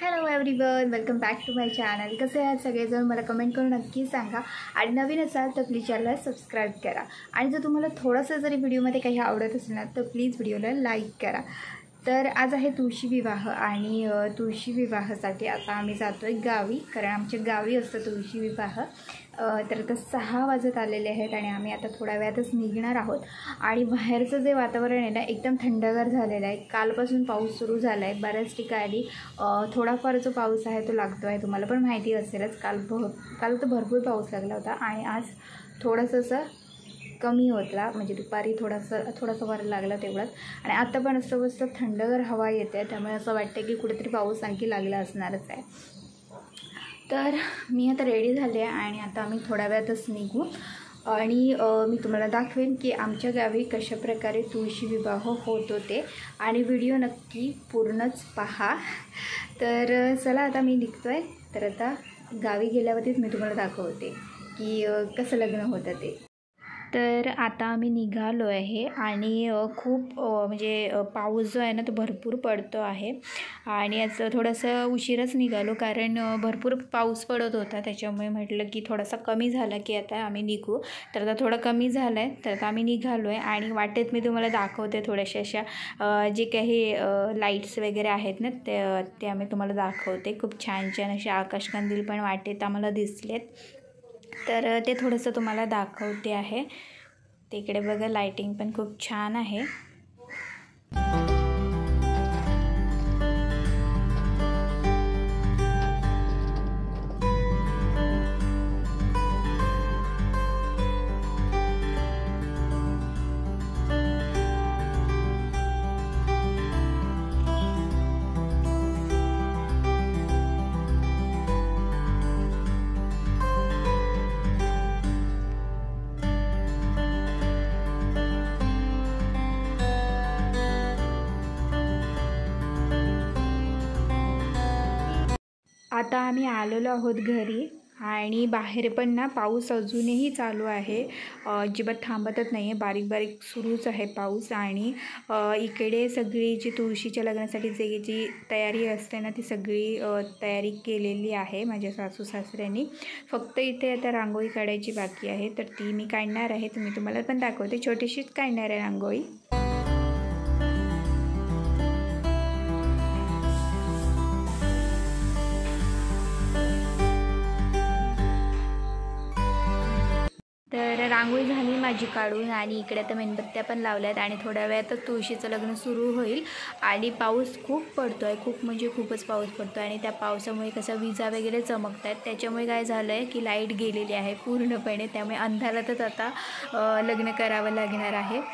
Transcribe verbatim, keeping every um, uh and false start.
Hello everyone, welcome back to my channel. कसे आहात सगळेजण मला कमेंट करून नक्की सांगा. आणि नवीन असाल तर प्लीज चॅनलला सबस्क्राईब करा. आणि जर तुम्हाला थोडंसं जरी व्हिडिओमध्ये काही आवडत असेल ना तर प्लीज व्हिडिओला लाईक करा. तर आज आहे तुळशी विवाह. आणि तुळशी विवाहासाठी आता आम्ही जातो आहे गावी, कारण आमच्या गावी असतं तुळशी विवाह. तर आता सहा वाजत आलेले आहेत आणि आम्ही आता थोड्या वेळातच निघणार आहोत. आणि बाहेरचं जे वातावरण आहे ना एकदम थंडगार झालेलं आहे. कालपासून पाऊस सुरू झाला आहे बऱ्याच ठिकाणी. थोडाफार जो पाऊस आहे तो लागतो आहे, तुम्हाला पण माहिती असेलच. काल भ काल तर भरपूर पाऊस लागला होता आणि आज थोडंसं असं कमी होतला, म्हणजे दुपारी थोडासा थोडासा वारा लागला तेवढाच. आणि आत्ता पण असं मस्त थंडगार हवा येते, त्यामुळे असं वाटतं की कुठेतरी पाऊस आणखी लागला असणारच आहे. तर मी आता रेडी झाले आहे आणि आता आम्ही थोड्या वेळातच निघू. आणि मी तुम्हाला दाखवेन की आमच्या गावी कशाप्रकारे तुळशी विवाह होत होते. आणि व्हिडिओ नक्की पूर्णच पहा. तर चला आता मी निघतो आहे. तर आता गावी गेल्यावरतीच मी तुम्हाला दाखवते की कसं लग्न होतं ते. तर आता आम्ही निघालो आहे आणि खूप म्हणजे पाऊस जो आहे ना तो भरपूर पडतो आहे. आणि असं थोडंसं उशीरच निघालो कारण भरपूर पाऊस पडत होता, त्याच्यामुळे म्हटलं की थोडासा कमी झाला की आता आम्ही निघू. तर आता थोडं कमी झालं आहे, तर आता आम्ही निघालो आहे. आणि वाटेत मी तुम्हाला दाखवते थोड्याशा अशा जे काही लाईट्स वगैरे आहेत ना ते ते आम्ही तुम्हाला दाखवते. खूप छान छान असे आकाशकंदील पण वाटेत आम्हाला दिसलेत, तर ते थोडंसं तुम्हाला दाखवते आहे. तिकडे बघा लाइटिंग पण खूप छान आहे. आता आम्ही आलेलो आहोत घरी. आणि बाहेर पण ना पाऊस अजूनही चालू आहे, अजिबात थांबतच नाही आहे. बारीक बारीक सुरूच आहे पाऊस. आणि इकडे सगळी जी तुळशीच्या लग्नासाठी जे जी तयारी असते ना ती सगळी तयारी केलेली आहे माझ्या सासू सासऱ्यांनी. फक्त इथे आता रांगोळी काढायची बाकी आहे, तर ती मी काढणार आहे. तर मी तुम्हाला पण दाखवते, छोटीशीच काढणार आहे रांगोळी. तर रांगोळी झाली माझी काढून. आणि इकडे आता मेणबत्त्या पण लावल्या आहेत. आणि थोड्या वेळातच तुळशीचं लग्न सुरू होईल. आणि पाऊस खूप पडतो आहे, खूप म्हणजे खूपच पाऊस पडतो आहे. आणि त्या पावसामुळे कसं विजा वगैरे चमकत आहेत, त्याच्यामुळे काय झालं आहे की लाईट गेलेली आहे पूर्णपणे. त्यामुळे अंधारातच आता लग्न करावं लागणार आहे.